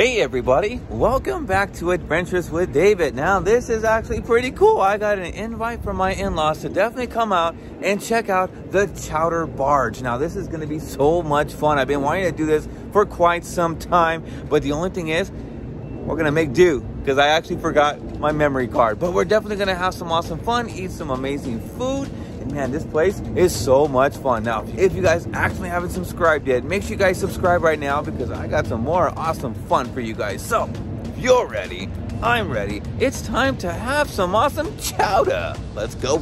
Hey everybody, welcome back to Adventures with David. Now this is actually pretty cool. I got an invite from my in-laws to definitely come out and check out the Chowder Barge. Now this is going to be so much fun. I've been wanting to do this for quite some time, but the only thing is we're going to make do because I actually forgot my memory card. But we're definitely going to have some awesome fun, eat some amazing food. Man, this place is so much fun. Now, if you guys actually haven't subscribed yet, make sure you guys subscribe right now because I got some more awesome fun for you guys. So, if you're ready, I'm ready. It's time to have some awesome chowder. Let's go.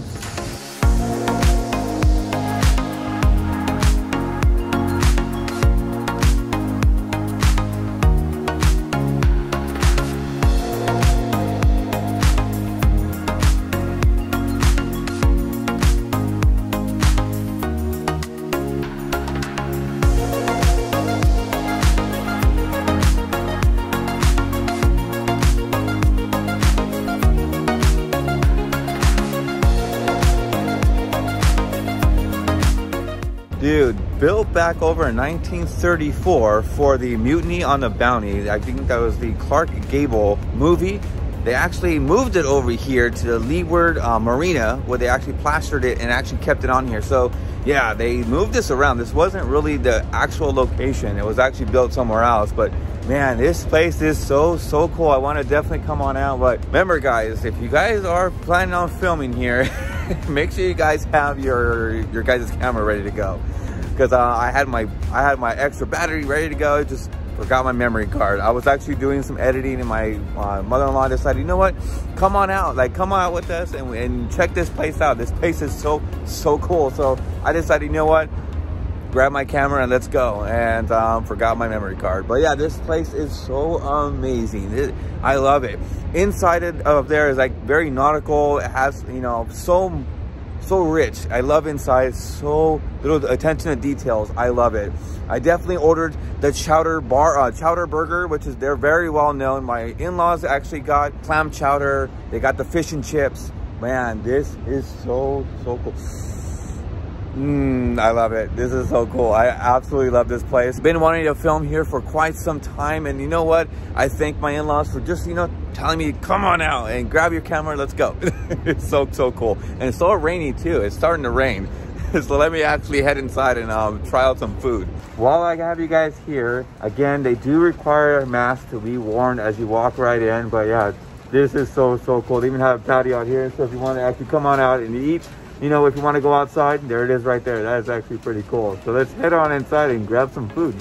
Dude, built back over in 1934 for the Mutiny on the Bounty. I think that was the Clark Gable movie. They actually moved it over here to the Leeward Marina, where they actually plastered it and actually kept it on here. So yeah, they moved this around. This wasn't really the actual location. It was actually built somewhere else. But man, this place is so cool. I want to definitely come on out. But remember guys, if you guys are planning on filming here, make sure you guys have your guys' camera ready to go, because I had my extra battery ready to go. Just forgot my memory card. I was actually doing some editing, and my mother-in-law decided, you know what, come on out, like come out with us and check this place out. This place is so cool. So I decided, you know what, grab my camera and let's go. And forgot my memory card. But yeah, this place is so amazing. I love it. Inside of there is like very nautical. It has, you know, so rich. I love inside. So little attention to details. I love it. I definitely ordered the chowder burger, which is they're very well known. My in-laws actually got clam chowder. They got the fish and chips. Man, this is so cool. I love it. This is so cool. I absolutely love this place. Been wanting to film here for quite some time, and you know what? I thank my in-laws for just, you know, telling me, come on out and grab your camera. Let's go. It's so cool. And it's so rainy too. It's starting to rain. So let me actually head inside and try out some food. While I have you guys here, again, they do require a mask to be worn as you walk right in. But yeah, this is so cool. They even have a patio out here. So if you want to actually come on out and eat, you know, if you want to go outside, there it is right there. That is actually pretty cool. So let's head on inside and grab some food.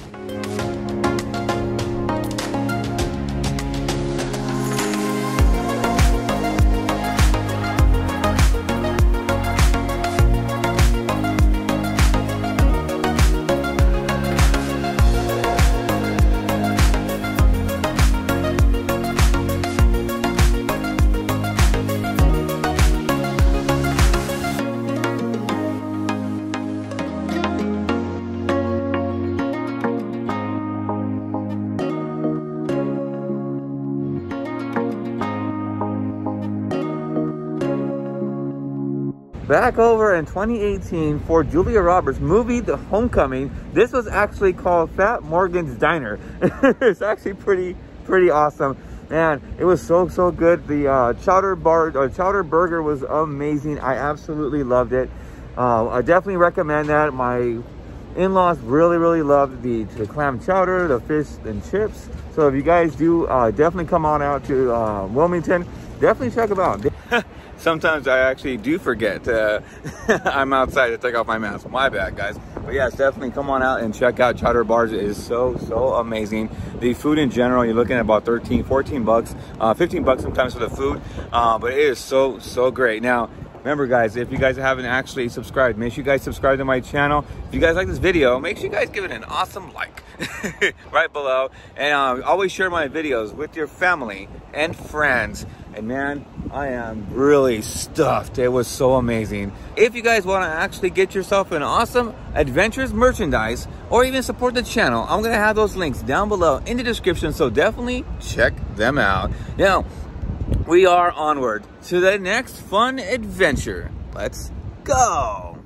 Back over in 2018 for Julia Roberts' movie, The Homecoming, this was actually called Fat Morgan's Diner. It's actually pretty awesome. Man, it was so good. The chowder burger was amazing. I absolutely loved it. I definitely recommend that. My in-laws really loved the clam chowder, the fish and chips. So if you guys do, definitely come on out to Wilmington. Definitely check them out. Sometimes I actually do forget. I'm outside to take off my mask. My bad, guys. But yes, definitely come on out and check out Chowder Barge. It is so amazing. The food in general, you're looking at about 13, 14 bucks, 15 bucks sometimes for the food. But it is so great. Now, remember, guys, if you guys haven't actually subscribed, make sure you guys subscribe to my channel. If you guys like this video, make sure you guys give it an awesome like right below. And always share my videos with your family and friends. And man, I am really stuffed. It was so amazing. If you guys want to actually get yourself an awesome Adventures merchandise or even support the channel, I'm going to have those links down below in the description. So definitely check them out. Now, we are onward to the next fun adventure. Let's go.